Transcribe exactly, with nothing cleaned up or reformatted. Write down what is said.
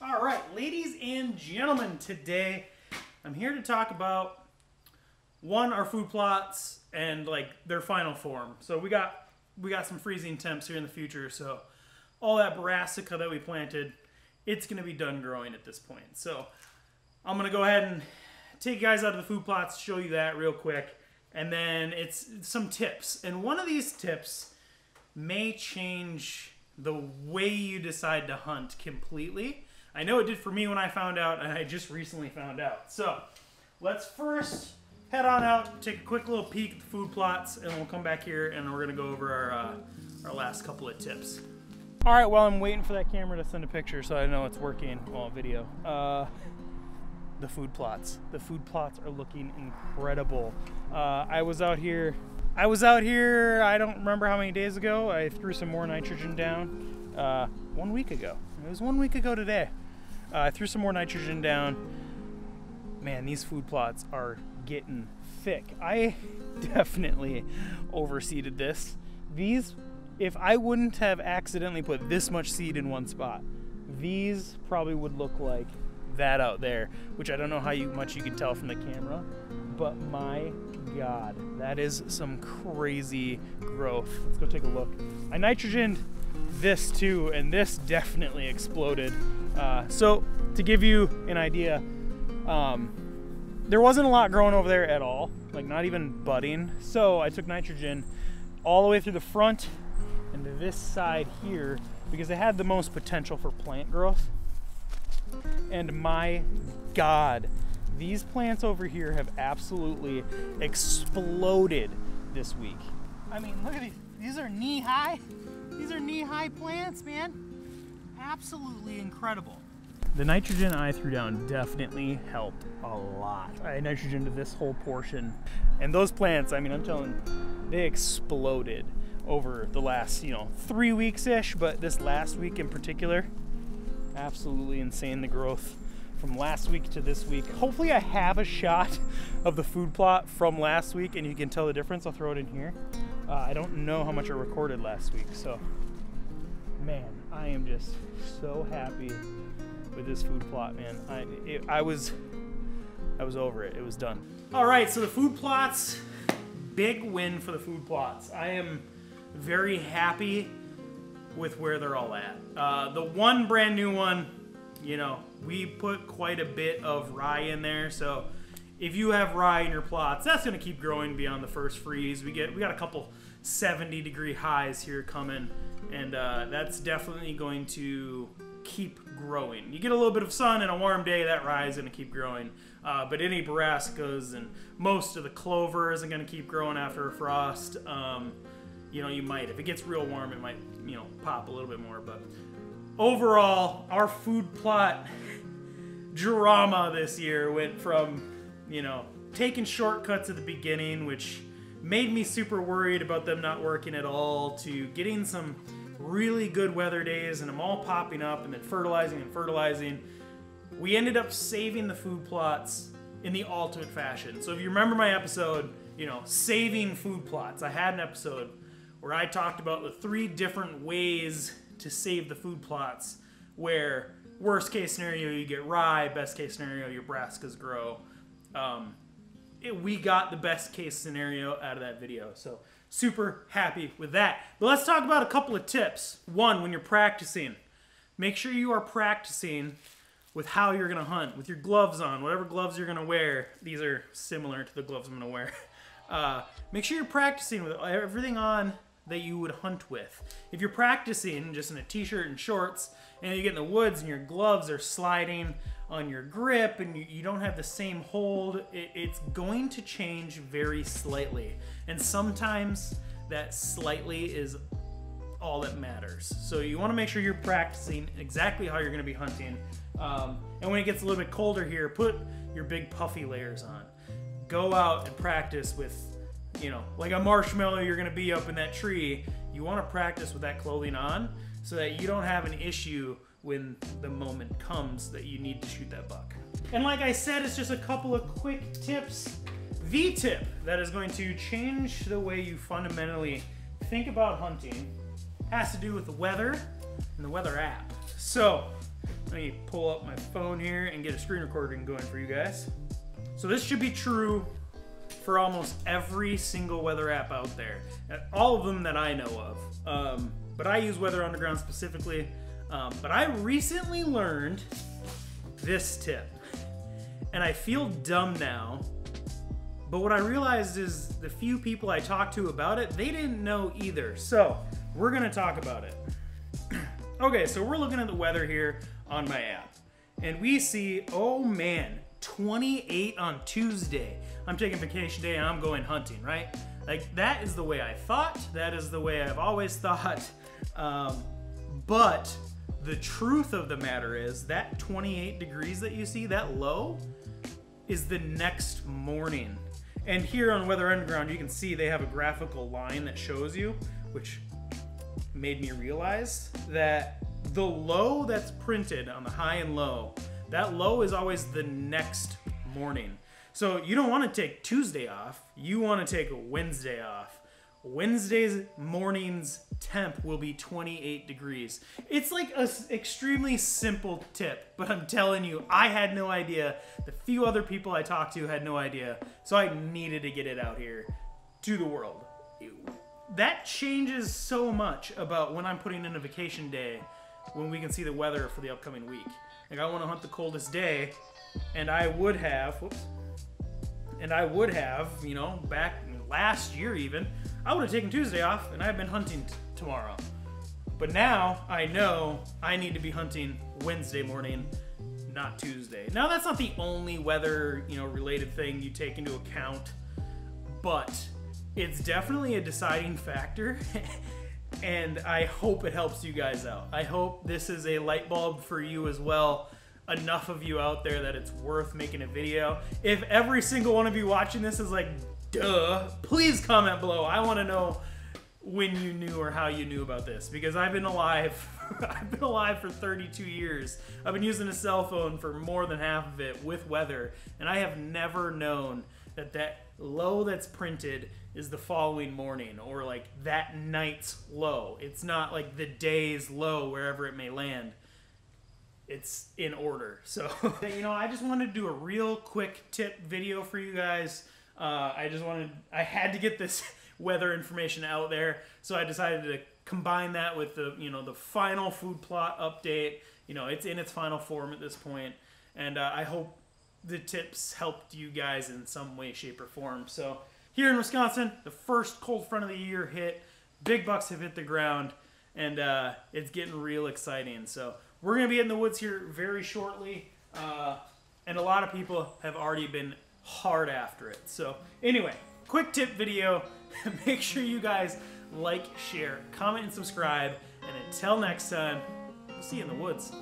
All right, ladies and gentlemen, today I'm here to talk about, one, our food plots and like their final form. So we got we got some freezing temps here in the future, so all that brassica that we planted, it's gonna be done growing at this point. So I'm gonna go ahead and take you guys out of the food plots, show you that real quick, and then it's some tips. And one of these tips may change the way you decide to hunt completely. I know it did for me when I found out, and I just recently found out. So let's first head on out, take a quick little peek at the food plots, and we'll come back here and we're gonna go over our, uh, our last couple of tips. All right, well, I'm waiting for that camera to send a picture so I know it's working, well, video. Uh, the food plots. The food plots are looking incredible. Uh, I was out here, I was out here, I don't remember how many days ago, I threw some more nitrogen down, uh, one week ago. It was one week ago today. Uh, I threw some more nitrogen down. Man, these food plots are getting thick. I definitely overseeded this. These, if I wouldn't have accidentally put this much seed in one spot, these probably would look like that out there, which I don't know how you, much you can tell from the camera, but my God, that is some crazy growth. Let's go take a look. I nitrogened this too, and this definitely exploded. Uh, so to give you an idea, um, there wasn't a lot growing over there at all, like not even budding. So I took nitrogen all the way through the front and to this side here because they had the most potential for plant growth. And my God, these plants over here have absolutely exploded this week. I mean, look at these, these are knee high. These are knee-high plants, man. Absolutely incredible. The nitrogen I threw down definitely helped a lot. I nitrogened this whole portion. And those plants, I mean, I'm telling you, they exploded over the last, you know, three weeks-ish, but this last week in particular, absolutely insane, the growth from last week to this week. Hopefully I have a shot of the food plot from last week and you can tell the difference. I'll throw it in here. Uh, I don't know how much I recorded last week, so man, I am just so happy with this food plot, man. I it, I was I was over it. It was done. All right, so the food plots, big win for the food plots. I am very happy with where they're all at. Uh, the one brand new one, you know, we put quite a bit of rye in there, so. If you have rye in your plots, that's going to keep growing beyond the first freeze. We get we got a couple seventy degree highs here coming, and uh, that's definitely going to keep growing. You get a little bit of sun and a warm day, that rye is going to keep growing. Uh, but any brassicas and most of the clover isn't going to keep growing after a frost. Um, you know, you might, if it gets real warm, it might, you know, pop a little bit more. But overall, our food plot drama this year went from, you know, taking shortcuts at the beginning, which made me super worried about them not working at all, to getting some really good weather days and them all popping up and then fertilizing and fertilizing. We ended up saving the food plots in the ultimate fashion. So if you remember my episode, you know, saving food plots, I had an episode where I talked about the three different ways to save the food plots, where worst case scenario, you get rye, best case scenario, your brassicas grow. Um, it, we got the best case scenario out of that video, so super happy with that. But let's talk about a couple of tips. One, when you're practicing, make sure you are practicing with how you're gonna hunt, with your gloves on, whatever gloves you're gonna wear. These are similar to the gloves I'm gonna wear. Uh, make sure you're practicing with everything on that you would hunt with. If you're practicing just in a t-shirt and shorts, and you get in the woods and your gloves are sliding on your grip and you, you don't have the same hold, it, it's going to change very slightly. And sometimes that slightly is all that matters. So you wanna make sure you're practicing exactly how you're gonna be hunting. Um, and when it gets a little bit colder here, put your big puffy layers on. Go out and practice with, you know, like a marshmallow, you're gonna be up in that tree. You wanna practice with that clothing on so that you don't have an issue when the moment comes that you need to shoot that buck. And like I said, it's just a couple of quick tips. The tip that is going to change the way you fundamentally think about hunting has to do with the weather and the weather app. So Let me pull up my phone here and get a screen recording going for you guys. So this should be true for almost every single weather app out there. All of them that I know of. Um, but I use Weather Underground specifically. Um, but I recently learned this tip. And I feel dumb now. But what I realized is the few people I talked to about it, they didn't know either. So we're gonna talk about it. Okay, so we're looking at the weather here on my app. And we see, oh man, twenty-eight on Tuesday. I'm taking vacation day and I'm going hunting, right? Like that is the way I thought. That is the way I've always thought. Um, but the truth of the matter is that twenty-eight degrees that you see, that low, is the next morning. And here on Weather Underground, you can see they have a graphical line that shows you, which made me realize that the low that's printed on the high and low, that low is always the next morning. So you don't want to take Tuesday off, you want to take Wednesday off. Wednesday's morning's temp will be twenty-eight degrees. It's like an extremely simple tip, but I'm telling you, I had no idea. The few other people I talked to had no idea, so I needed to get it out here to the world. Ew. That changes so much about when I'm putting in a vacation day, when we can see the weather for the upcoming week. Like I want to hunt the coldest day, and I would have, whoops, and I would have, you know, back last year even, I would have taken Tuesday off and I've been hunting tomorrow. But now I know I need to be hunting Wednesday morning, not Tuesday. Now that's not the only weather, you know, related thing you take into account, but it's definitely a deciding factor. And I hope it helps you guys out. I hope this is a light bulb for you as well. Enough of you out there that it's worth making a video. If every single one of you watching this is like, duh, please comment below. I want to know when you knew or how you knew about this, because I've been alive I've been alive for thirty-two years. I've been using a cell phone for more than half of it with weather, and I have never known that that low that's printed is the following morning, or like that night's low. It's not like the day's low wherever it may land. It's in order. So you know, I just wanted to do a real quick tip video for you guys. Uh, I just wanted, I had to get this weather information out there, so I decided to combine that with the, you know, the final food plot update. You know, it's in its final form at this point, and uh, I hope the tips helped you guys in some way, shape, or form. So here in Wisconsin, the first cold front of the year hit. Big bucks have hit the ground, and uh, it's getting real exciting. So we're going to be in the woods here very shortly, uh, and a lot of people have already been hard after it. So anyway, quick tip video. Make sure you guys like, share, comment, and subscribe. And until next time, we'll see you in the woods.